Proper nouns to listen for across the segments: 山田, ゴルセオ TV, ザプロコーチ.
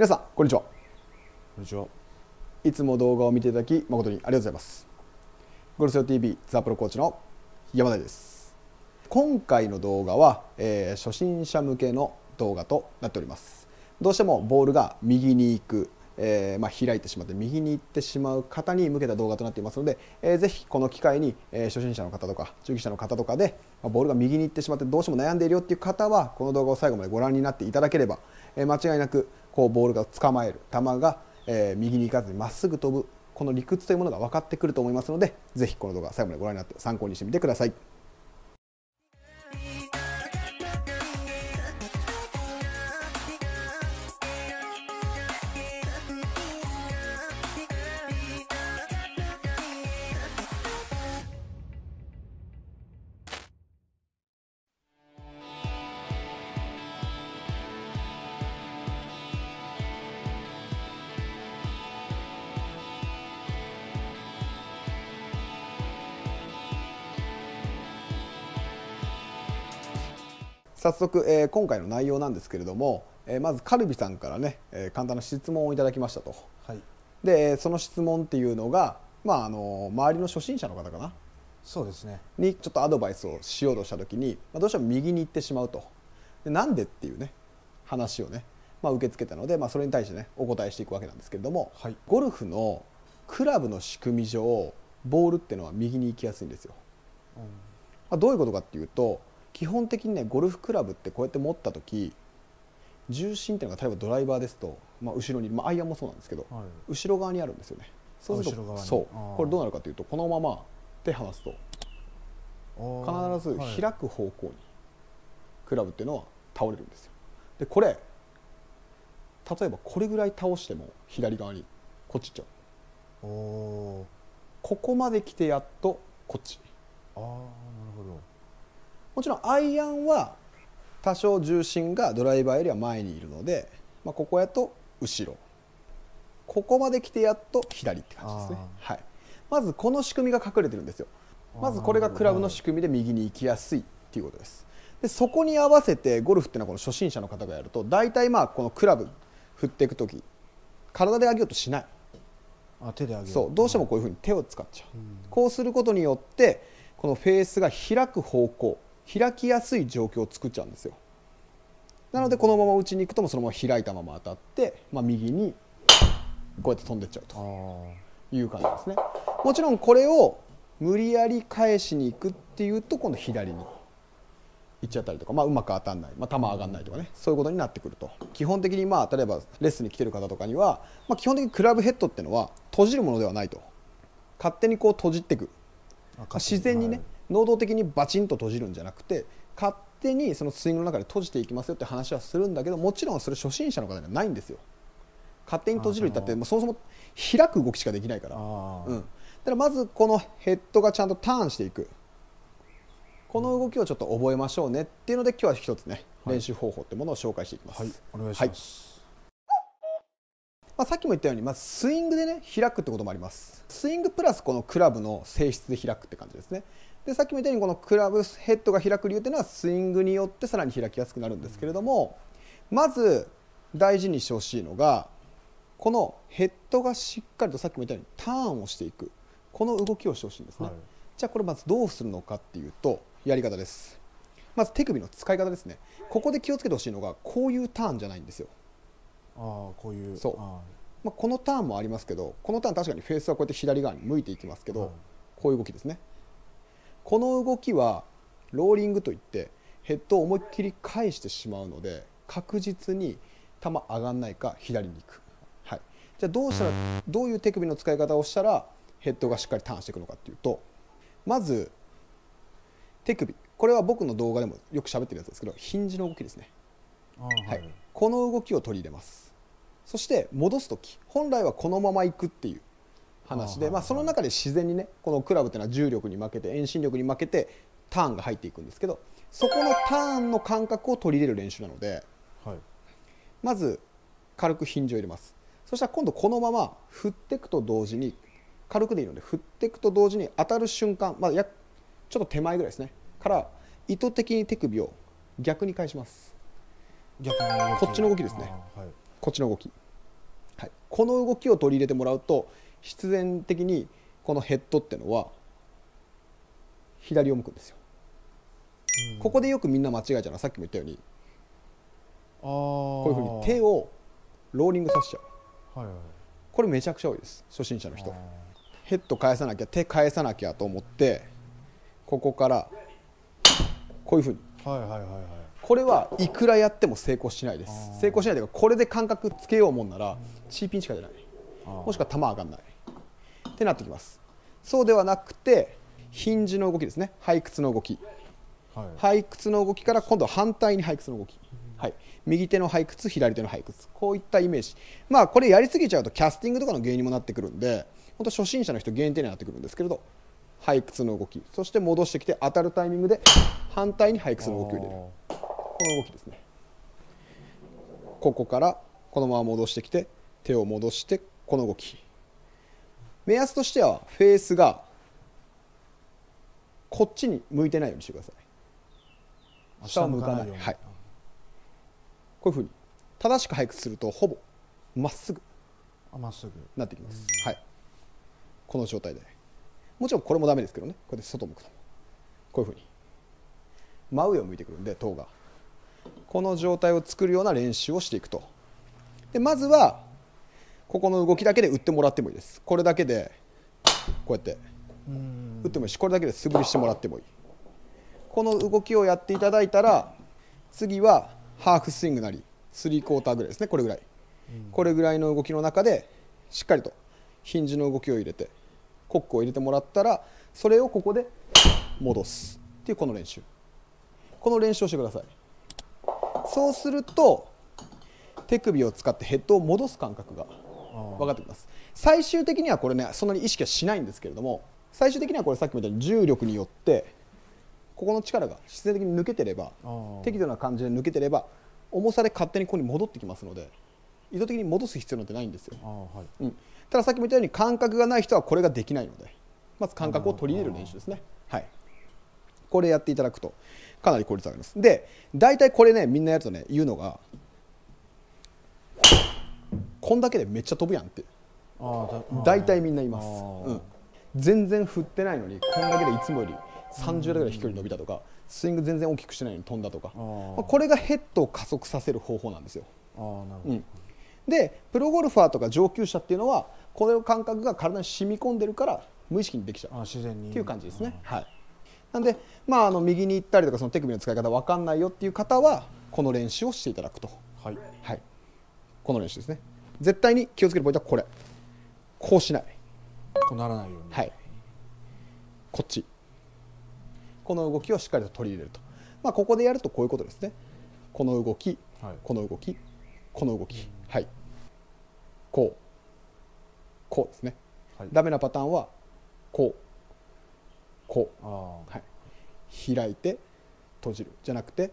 皆さんこんにちは。こんにちは。いつも動画を見ていただき誠にありがとうございます。ゴルセオ TV ザプロコーチの山田です。今回の動画は、初心者向けの動画となっております。どうしてもボールが右に行く、開いてしまって右に行ってしまう方に向けた動画となっていますので、ぜひこの機会に、初心者の方とか中級者の方とかで、ボールが右に行ってしまってどうしても悩んでいるよっていう方はこの動画を最後までご覧になっていただければ、間違いなくこうボールが捕まえる球が、右に行かずにまっすぐ飛ぶこの理屈というものが分かってくると思いますので、ぜひこの動画最後までご覧になって参考にしてみてください。早速、今回の内容なんですけれども、まずカルビさんからね、簡単な質問をいただきましたと、はい、でその質問っていうのが、周りの初心者の方かな、そうですね、にちょっとアドバイスをしようとした時に、どうしても右に行ってしまうと、でなんでっていうね話をね、受け付けたので、それに対してねお答えしていくわけなんですけれども、はい、ゴルフのクラブの仕組み上ボールっていうのは右に行きやすいんですよ。うん、どういうことかっていうと、基本的にねゴルフクラブってこうやって持った時重心っていうのが例えばドライバーですと、後ろに、アイアンもそうなんですけど、はい、後ろ側にあるんですよね。そうするとそうこれどうなるかというと、このまま手離すと必ず開く方向にクラブっていうのは倒れるんですよ。でこれ例えばこれぐらい倒しても左側にこっち行っちゃう。ここまで来てやっとこっち。ああなるほど。もちろんアイアンは多少重心がドライバーよりは前にいるので、ここやと後ろ、ここまで来てやっと左って感じですね。はい、まずこの仕組みが隠れてるんですよ。まずこれがクラブの仕組みで右に行きやすいっていうことです。でそこに合わせてゴルフっていうのはこの初心者の方がやると大体このクラブ振っていく時体で上げようとしない。手で上げる。そうどうしてもこういうふうに手を使っちゃう。こうすることによってこのフェースが開く方向開きやすい状況を作っちゃうんですよ。なのでこのまま打ちに行くともそのまま開いたまま当たって、右にこうやって飛んでっちゃうという感じですね。もちろんこれを無理やり返しに行くっていうと今度左に行っちゃったりとか、うまく当たんない、球上がんないとかね、そういうことになってくると。基本的に例えばレッスンに来てる方とかには、基本的にクラブヘッドっていうのは閉じるものではないと。勝手にこう閉じていく、自然にね、はい、能動的にバチンと閉じるんじゃなくて勝手にそのスイングの中で閉じていきますよって話はするんだけど、もちろんそれ初心者の方にはないんですよ。勝手に閉じるって言ったってそもそも開く動きしかできないから、だからまずこのヘッドがちゃんとターンしていくこの動きをちょっと覚えましょうねっていうので今日は一つね、はい、練習方法ってものを紹介していきます。はい、お願いします。はい、さっきも言ったようにまずスイングでね開くってこともあります。スイングプラスこのクラブの性質で開くって感じですね。でさっきみたいにこのクラブヘッドが開く理由というのはスイングによってさらに開きやすくなるんですけれども、まず大事にしてほしいのがこのヘッドがしっかりとさっきみたいにターンをしていくこの動きをしてほしいんですね。はい、じゃあこれまずどうするのかっていうとやり方です。まず手首の使い方ですね。ここで気をつけてほしいのがこういうターンじゃないんですよ。こういうそう、このターンもありますけどこのターン確かにフェースはこうやって左側に向いていきますけど、こういう動きですね。この動きはローリングといってヘッドを思いっきり返してしまうので確実に球上がらないか左に行く。はい、じゃあどういう手首の使い方をしたらヘッドがしっかりターンしていくのかっていうと、まず手首これは僕の動画でもよく喋ってるやつですけどヒンジの動きですね。はい、この動きを取り入れます。そして戻す時本来はこのまま行くっていう話で、その中で自然にねこのクラブというのは重力に負けて遠心力に負けてターンが入っていくんですけどそこのターンの感覚を取り入れる練習なので、まず軽くヒンジを入れます。そしたら今度このまま振っていくと同時に軽くでいいので振っていくと同時に当たる瞬間、ちょっと手前ぐらいですねから意図的に手首を逆に返します。こっちの動きですね。こっちの動きはい、この動きを取り入れてもらうと必然的にこのヘッドってのは左を向くんですよ。ここでよくみんな間違えちゃうのはさっきも言ったようにこういうふうに手をローリングさせちゃう、はいはい、これめちゃくちゃ多いです、初心者の人。ヘッド返さなきゃ手返さなきゃと思ってここからこういうふうに、これはいくらやっても成功しないです。成功しないというかこれで感覚つけようもんならチーピンしか出ない、もしくは球上がんないってなってきます。そうではなくてヒンジの動きですね、背屈の動き、はい、背屈の動きから今度は反対に背屈の動き、はい、右手の背屈左手の背屈、こういったイメージ。まあこれやりすぎちゃうとキャスティングとかの原因にもなってくるんで本当初心者の人限定になってくるんですけれど、背屈の動き、そして戻してきて当たるタイミングで反対に背屈の動きを入れる、この動きですね。ここからこのまま戻してきて手を戻してこの動き、目安としてはフェースがこっちに向いてないようにしてください。下は向かない、はい、こういうふうに正しく背屈するとほぼまっすぐなってきます、はい、この状態で。もちろんこれもダメですけどね、こうやって外向くとこういうふうに真上を向いてくるんで頭がこの状態を作るような練習をしていくと。でまずはここの動きだけで打ってもらってもいいです。これだけでこうやって打ってもいいしこれだけで素振りしてもらってもいい。この動きをやっていただいたら次はハーフスイングなりスリークォーターぐらいですね、これぐらい、これぐらいの動きの中でしっかりとヒンジの動きを入れてコックを入れてもらったらそれをここで戻すっていうこの練習、この練習をしてください。そうすると手首を使ってヘッドを戻す感覚が分かってきます。最終的にはこれねそんなに意識はしないんですけれども最終的にはこれさっきみたいに重力によってここの力が自然的に抜けてれば適度な感じで抜けてれば重さで勝手にここに戻ってきますので意図的に戻す必要なんてないんですよ、はいうん、たださっきも言ったように感覚がない人はこれができないのでまず感覚を取り入れる練習ですね、はい、これやっていただくとかなり効率上がります。で大体これねみんなやるとね言うのがこんだけでめっちゃ飛ぶやんって大体みんな言います、うん、全然振ってないのにこんだけでいつもより30度ぐらい飛距離伸びたとかスイング全然大きくしてないのに飛んだとか、これがヘッドを加速させる方法なんですよ。うんでプロゴルファーとか上級者っていうのはこの感覚が体に染み込んでるから無意識にできちゃうっていう感じですね、はい、なんで、まあ、右に行ったりとかその手首の使い方わかんないよっていう方はこの練習をしていただくと、はいはい、この練習ですね。絶対に気をつけるポイントはこれ、こうしない、こうならないように、はい、こっち、この動きをしっかりと取り入れると、まあ、ここでやるとこういうことですね。この動き、はい、この動き、この動き、はい、こう、こうですね、はい、ダメなパターンはこう、こう、はい、開いて閉じるじゃなくて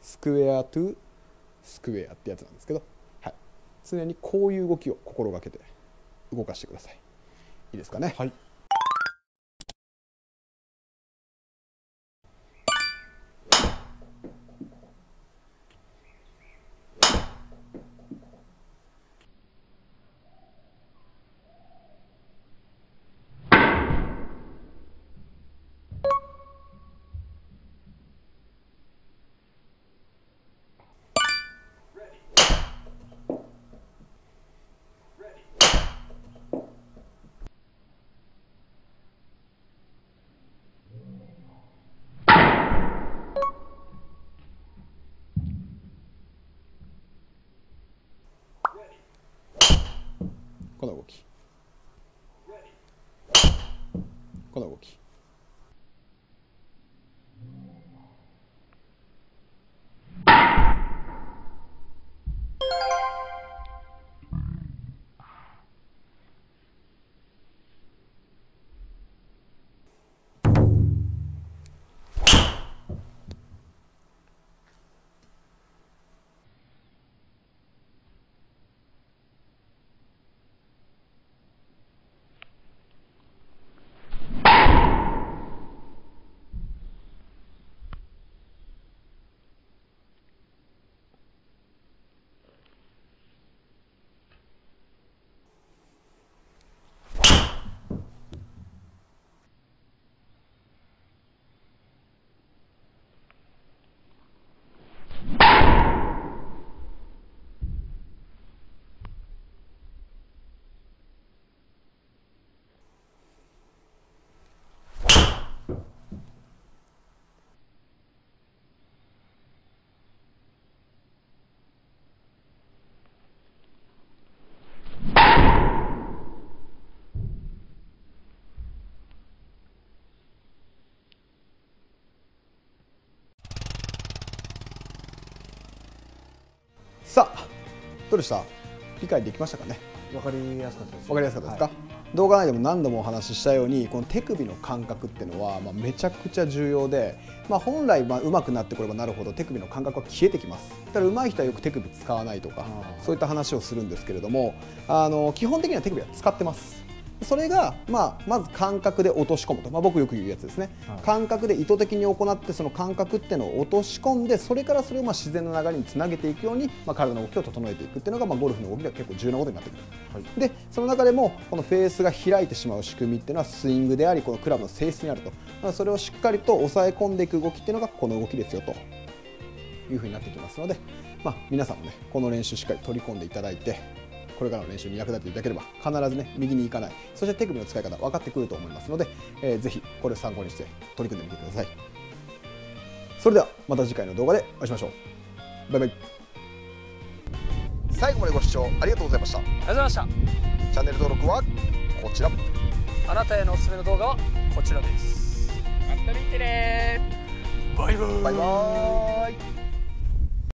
スクエアトゥスクエアってやつなんですけど、はい、常にこういう動きを心がけて動かしてください。いいですかね、はい、この動き、この動き、どうでした、理解できましたかね。分かりやすかったです。分かりやすかったですか。はい、動画内でも何度もお話ししたように、この手首の感覚っていうのは、めちゃくちゃ重要で、本来上手くなってこればなるほど手首の感覚は消えてきます。ただ上手い人はよく手首使わないとかそういった話をするんですけれども、基本的には手首は使ってます。それが、まず感覚で落とし込むと、僕よく言うやつですね。はい、感覚で意図的に行って、その感覚っていうのを落とし込んで、それからそれを自然の流れにつなげていくように、体の動きを整えていくっていうのが、ゴルフの動きが結構重要なことになってくる。はい、でその中でもこのフェースが開いてしまう仕組みっていうのはスイングであり、このクラブの性質にあると、それをしっかりと抑え込んでいく動きっていうのがこの動きですよというふうになってきますので、皆さんもね、この練習しっかり取り込んでいただいて。これからの練習に役立っていただければ、必ずね、右に行かない、そして手首の使い方分かってくると思いますので、ぜひこれを参考にして取り組んでみてください。それではまた次回の動画でお会いしましょう。バイバイ。最後までご視聴ありがとうございました。ありがとうございました。チャンネル登録はこちら。あなたへのおすすめの動画はこちらです。また見てね。バイバーイ。バイバーイ。